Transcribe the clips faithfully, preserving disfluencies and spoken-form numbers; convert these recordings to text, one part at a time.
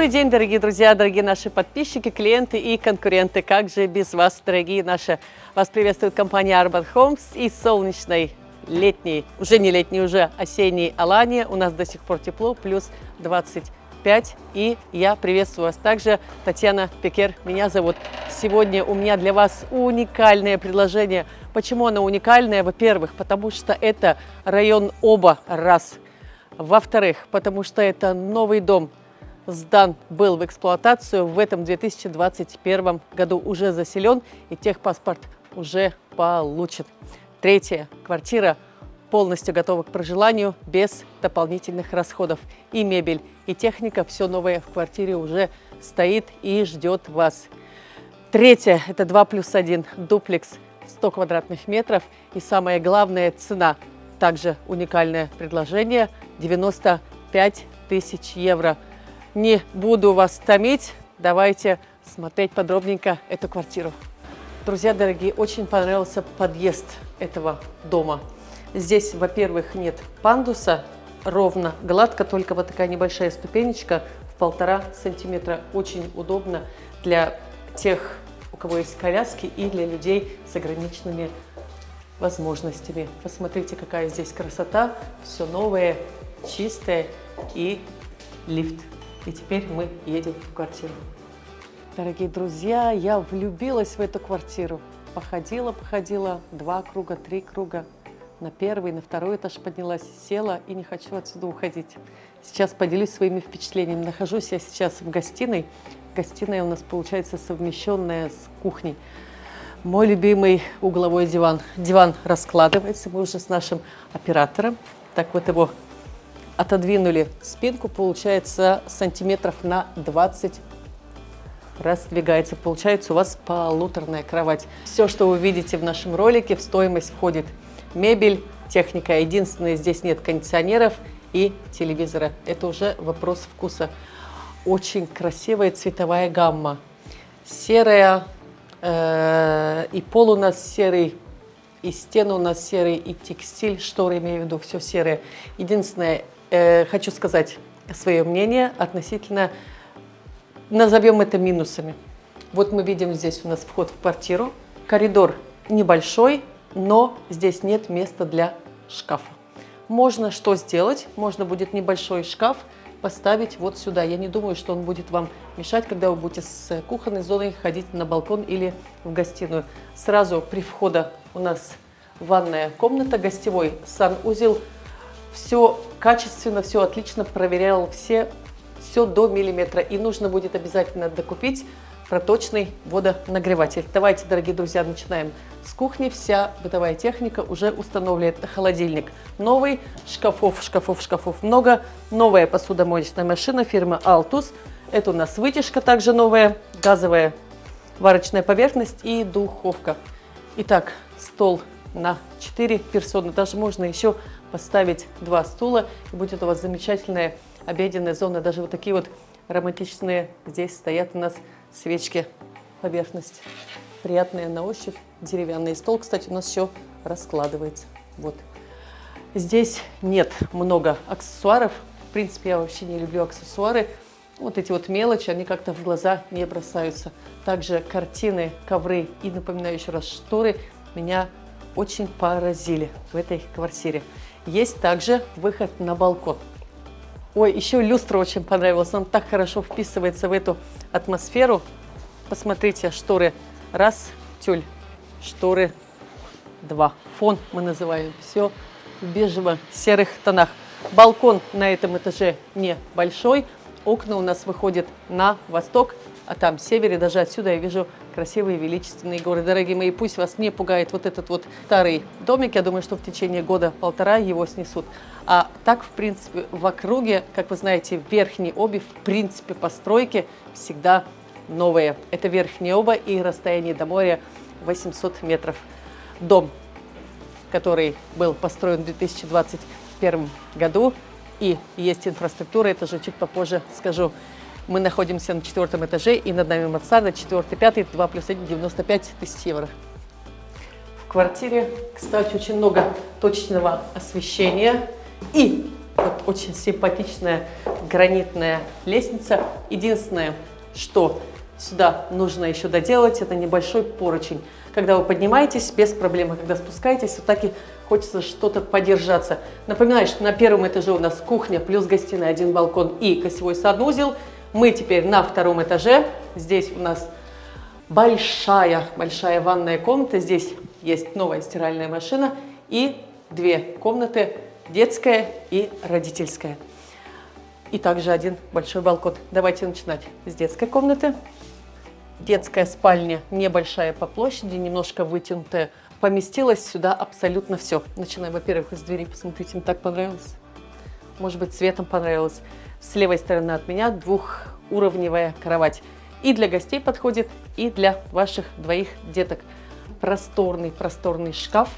Добрый день, дорогие друзья, дорогие наши подписчики, клиенты и конкуренты. Как же без вас, дорогие наши? Вас приветствует компания Arbat Homes и солнечной летней, уже не летней, уже осенней Аланья. У нас до сих пор тепло, плюс двадцать пять. И я приветствую вас также. Татьяна Пекер меня зовут. Сегодня у меня для вас уникальное предложение. Почему оно уникальное? Во-первых, потому что это район Оба, раз. Во-вторых, потому что это новый дом. Сдан был в эксплуатацию в этом две тысячи двадцать первом году, уже заселен и техпаспорт уже получен. Третья квартира полностью готова к проживанию без дополнительных расходов. И мебель, и техника, все новое в квартире уже стоит и ждет вас. Третье – это два плюс один, дуплекс, сто квадратных метров. И самое главное – цена. Также уникальное предложение – девяносто пять тысяч евро. Не буду вас томить, давайте смотреть подробненько эту квартиру. Друзья дорогие, очень понравился подъезд этого дома. Здесь, во-первых, нет пандуса, ровно, гладко, только вот такая небольшая ступенечка в полтора сантиметра. Очень удобно для тех, у кого есть коляски, и для людей с ограниченными возможностями. Посмотрите, какая здесь красота, все новое, чистое и лифт. И теперь мы едем в квартиру. Дорогие друзья, я влюбилась в эту квартиру. Походила, походила, два круга, три круга. На первый, на второй этаж поднялась, села и не хочу отсюда уходить. Сейчас поделюсь своими впечатлениями. Нахожусь я сейчас в гостиной. Гостиная у нас получается совмещенная с кухней. Мой любимый угловой диван. Диван раскладывается, мы уже с нашим оператором. Так вот его отодвинули спинку, получается, сантиметров на двадцать раздвигается. Получается у вас полуторная кровать. Все, что вы видите в нашем ролике, в стоимость входит мебель, техника. Единственное, здесь нет кондиционеров и телевизора. Это уже вопрос вкуса. Очень красивая цветовая гамма. Серая, э, и пол у нас серый. И стены у нас серые, и текстиль, шторы, имею в виду, все серое. Единственное, э, хочу сказать свое мнение относительно, назовем это минусами. Вот мы видим здесь у нас вход в квартиру. Коридор небольшой, но здесь нет места для шкафа. Можно что сделать? Можно будет небольшой шкаф поставить вот сюда. Я не думаю, что он будет вам мешать, когда вы будете с кухонной зоной ходить на балкон или в гостиную. Сразу при входе у нас ванная комната, гостевой санузел. Все качественно, все отлично, проверял все, все до миллиметра. И нужно будет обязательно докупить проточный водонагреватель. Давайте, дорогие друзья, начинаем с кухни. Вся бытовая техника уже установлена. Холодильник новый, шкафов, шкафов, шкафов много. Новая посудомоечная машина фирмы Altus. Это у нас вытяжка также новая, газовая варочная поверхность и духовка. Итак, стол на четыре персоны. Даже можно еще поставить два стула. И будет у вас замечательная обеденная зона. Даже вот такие вот романтичные здесь стоят у нас свечки. Поверхность приятная на ощупь. Деревянный стол, кстати, у нас еще раскладывается. Вот. Здесь нет много аксессуаров. В принципе, я вообще не люблю аксессуары. Вот эти вот мелочи, они как-то в глаза не бросаются. Также картины, ковры и, напоминаю еще раз, шторы меня очень поразили в этой квартире. Есть также выход на балкон. Ой, еще люстра очень понравилась. Она так хорошо вписывается в эту атмосферу. Посмотрите, шторы раз, тюль, шторы два. Фон мы называем все в бежево-серых тонах. Балкон на этом этаже небольшой. Окна у нас выходят на восток, а там в севере, даже отсюда я вижу красивые величественные горы. Дорогие мои, пусть вас не пугает вот этот вот старый домик, я думаю, что в течение года-полтора его снесут. А так, в принципе, в округе, как вы знаете, в Верхней Обе, в принципе, постройки всегда новые. Это Верхняя Оба и расстояние до моря восемьсот метров. Дом, который был построен в две тысячи двадцать первом году, и есть инфраструктура, это же чуть попозже скажу. Мы находимся на четвертом этаже, и над нами мансарда, четвертый, пятый, два плюс один, девяносто пять тысяч евро. В квартире, кстати, очень много точного освещения. И Вот очень симпатичная гранитная лестница. Единственное, что сюда нужно еще доделать, это небольшой поручень. Когда вы поднимаетесь, без проблем, а когда спускаетесь, вот так и хочется что-то подержаться. Напоминаю, что на первом этаже у нас кухня плюс гостиная, один балкон и гостевой санузел. Мы теперь на втором этаже. Здесь у нас большая, большая ванная комната. Здесь есть новая стиральная машина и две комнаты, детская и родительская. И также один большой балкон. Давайте начинать с детской комнаты. Детская спальня небольшая по площади, немножко вытянутая. Поместилось сюда абсолютно все. Начинаем, во-первых, с двери. Посмотрите, мне так понравилось. Может быть, цветом понравилось. С левой стороны от меня двухуровневая кровать. И для гостей подходит, и для ваших двоих деток. Просторный, просторный шкаф.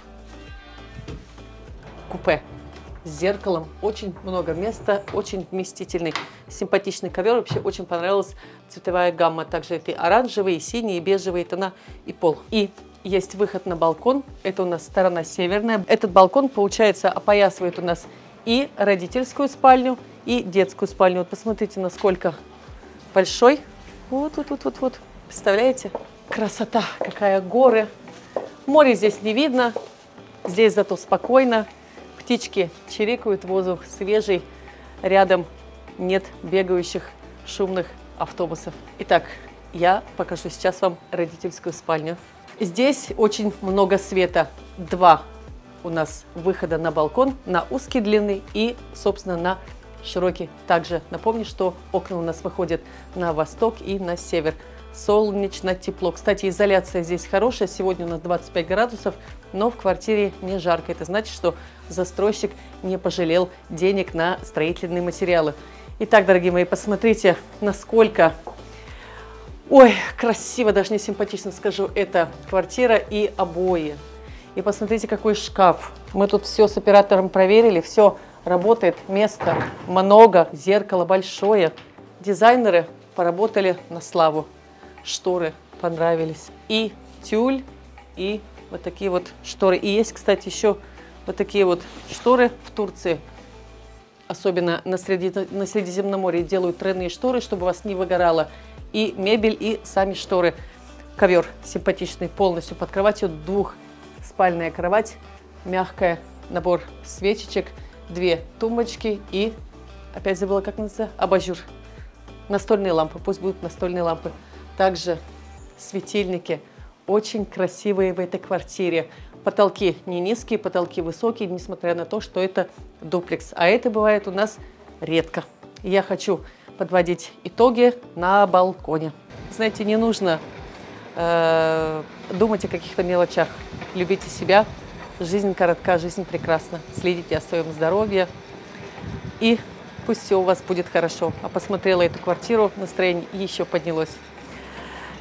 Купе с зеркалом. Очень много места, очень вместительный. Симпатичный ковер. Вообще очень понравилась цветовая гамма. Также это и оранжевые, и синие, и бежевые тона, и пол. И есть выход на балкон. Это у нас сторона северная. Этот балкон, получается, опоясывает у нас и родительскую спальню, и детскую спальню. Вот посмотрите, насколько большой. Вот, вот, вот, вот, вот. Представляете? Красота, какая горы. Море здесь не видно. Здесь зато спокойно. Птички чирикают, воздух свежий. Рядом нет бегающих шумных автобусов. Итак, я покажу сейчас вам родительскую спальню. Здесь очень много света. Два у нас выхода на балкон, на узкий длинный и, собственно, на широкий. Также напомню, что окна у нас выходят на восток и на север. Солнечно, тепло. Кстати, изоляция здесь хорошая. Сегодня у нас двадцать пять градусов, но в квартире не жарко. Это значит, что застройщик не пожалел денег на строительные материалы. Итак, дорогие мои, посмотрите, насколько... Ой, красиво, даже не симпатично скажу, это квартира и обои. И посмотрите, какой шкаф. Мы тут все с оператором проверили, все работает, места много, зеркало большое. Дизайнеры поработали на славу. Шторы понравились. И тюль, и вот такие вот шторы. И есть, кстати, еще вот такие вот шторы в Турции. Особенно на Средиземноморье делают тройные шторы, чтобы вас не выгорало. И мебель, и сами шторы. Ковер симпатичный, полностью под кроватью. Двухспальная кровать, мягкая, набор свечечек, две тумбочки и, опять забыла, как называется, абажур. Настольные лампы, пусть будут настольные лампы. Также светильники очень красивые в этой квартире. Потолки не низкие, потолки высокие, несмотря на то, что это дуплекс. А это бывает у нас редко. Я хочу подводить итоги на балконе. Знаете, не нужно э, думать о каких-то мелочах. Любите себя. Жизнь коротка, жизнь прекрасна. Следите о своем здоровье. И пусть все у вас будет хорошо. А посмотрела эту квартиру, настроение еще поднялось.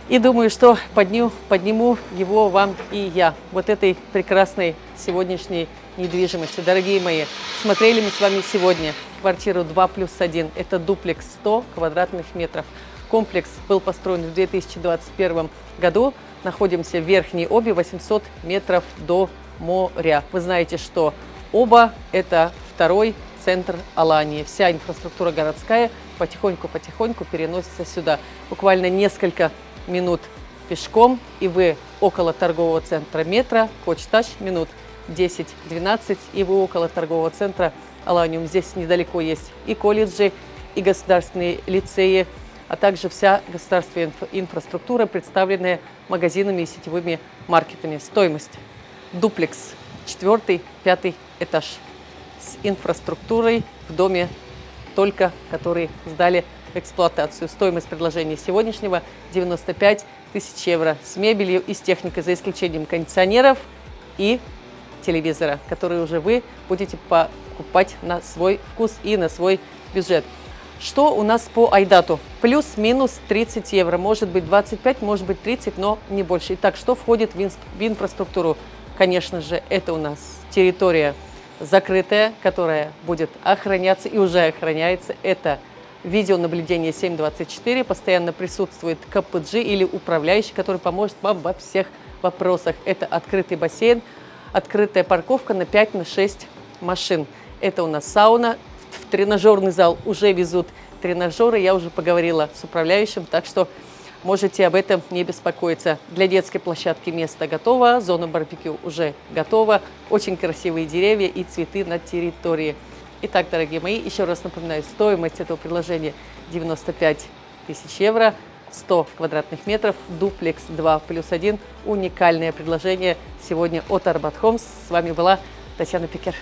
И думаю, что подню, подниму его вам и я. Вот этой прекрасной сегодняшней недвижимости. Дорогие мои, смотрели мы с вами сегодня квартиру два плюс один. Это дуплекс сто квадратных метров. Комплекс был построен в две тысячи двадцать первом году. Находимся в Верхней Обе, восемьсот метров до моря. Вы знаете, что Оба – это второй центр Алании. Вся инфраструктура городская потихоньку-потихоньку переносится сюда. Буквально несколько минут пешком, и вы около торгового центра Метро, Кочташ, минут десять-двенадцать, и вы около торгового центра Аланиум. Здесь недалеко есть и колледжи, и государственные лицеи, а также вся государственная инф инфраструктура, представленная магазинами и сетевыми маркетами. Стоимость. Дуплекс. Четвертый, пятый этаж. С инфраструктурой в доме только, который сдали в эксплуатацию. Стоимость предложения сегодняшнего девяносто пять тысяч евро с мебелью и с техникой, за исключением кондиционеров и телевизора, которые уже вы будете покупать на свой вкус и на свой бюджет. Что у нас по Айдату? Плюс-минус тридцать евро, может быть двадцать пять, может быть тридцать, но не больше. Итак, что входит в инфраструктуру? Конечно же, это у нас территория закрытая, которая будет охраняться и уже охраняется. Это видеонаблюдение семь двадцать четыре, постоянно присутствует ка пэ джи или управляющий, который поможет вам во всех вопросах. Это открытый бассейн, открытая парковка на пять на шесть машин. Это у нас сауна, тренажерный зал, уже везут тренажеры, я уже поговорила с управляющим, так что можете об этом не беспокоиться. Для детской площадки место готово, зона барбекю уже готова, очень красивые деревья и цветы на территории. Итак, дорогие мои, еще раз напоминаю, стоимость этого предложения девяносто пять тысяч евро, сто квадратных метров, дуплекс два плюс один. Уникальное предложение сегодня от Arbat Homes. С вами была Татьяна Пекер.